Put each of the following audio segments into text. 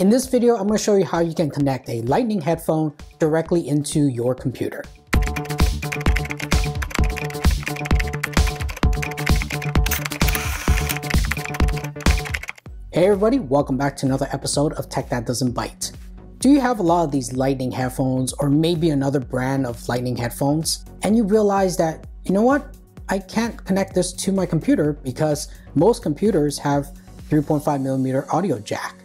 In this video, I'm going to show you how you can connect a Lightning headphone directly into your computer. Hey everybody, welcome back to another episode of Tech That Doesn't Bite. Do you have a lot of these Lightning headphones or maybe another brand of Lightning headphones and you realize that, you know what, I can't connect this to my computer because most computers have 3.5mm audio jack.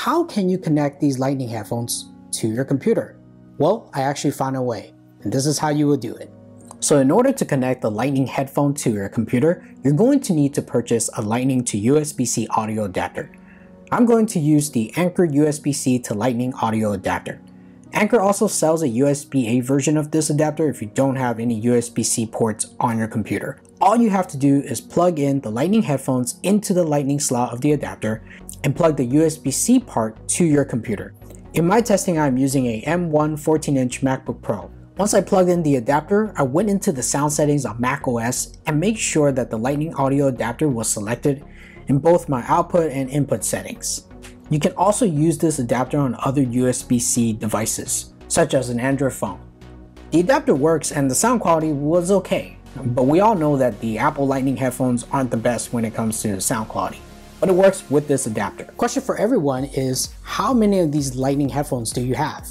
How can you connect these Lightning headphones to your computer? Well, I actually found a way, and this is how you would do it. So in order to connect the Lightning headphone to your computer, you're going to need to purchase a Lightning to USB-C audio adapter. I'm going to use the Anker USB-C to Lightning Audio Adapter. Anker also sells a USB-A version of this adapter if you don't have any USB-C ports on your computer. All you have to do is plug in the Lightning headphones into the Lightning slot of the adapter and plug the USB-C part to your computer. In my testing, I'm using a M1 14-inch MacBook Pro. Once I plugged in the adapter, I went into the sound settings on macOS and made sure that the Lightning audio adapter was selected in both my output and input settings. You can also use this adapter on other USB-C devices, such as an Android phone. The adapter works and the sound quality was okay. But we all know that the Apple Lightning headphones aren't the best when it comes to sound quality, but it works with this adapter. Question for everyone is, how many of these Lightning headphones do you have?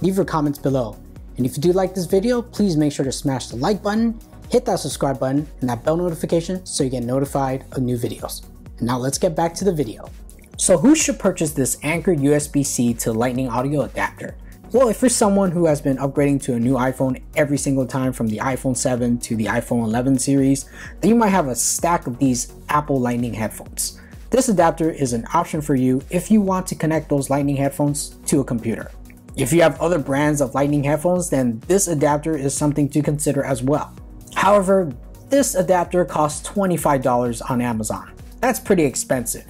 Leave your comments below. And if you do like this video, please make sure to smash the like button, hit that subscribe button and that bell notification so you get notified of new videos. And now let's get back to the video. So who should purchase this Anker USB-C to Lightning audio adapter? Well, if you're someone who has been upgrading to a new iPhone every single time from the iPhone 7 to the iPhone 11 series, then you might have a stack of these Apple Lightning headphones. This adapter is an option for you if you want to connect those Lightning headphones to a computer. If you have other brands of Lightning headphones, then this adapter is something to consider as well. However, this adapter costs $25 on Amazon. That's pretty expensive.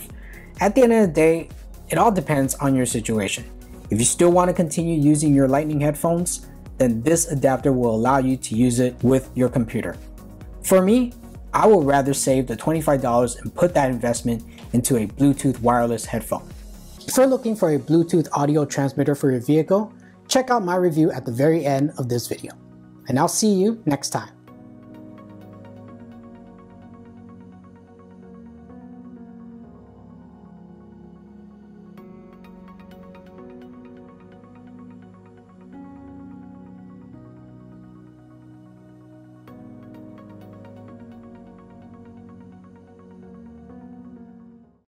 At the end of the day, it all depends on your situation. If you still want to continue using your Lightning headphones, then this adapter will allow you to use it with your computer. For me, I would rather save the $25 and put that investment into a Bluetooth wireless headphone. If you're looking for a Bluetooth audio transmitter for your vehicle, check out my review at the very end of this video. And I'll see you next time.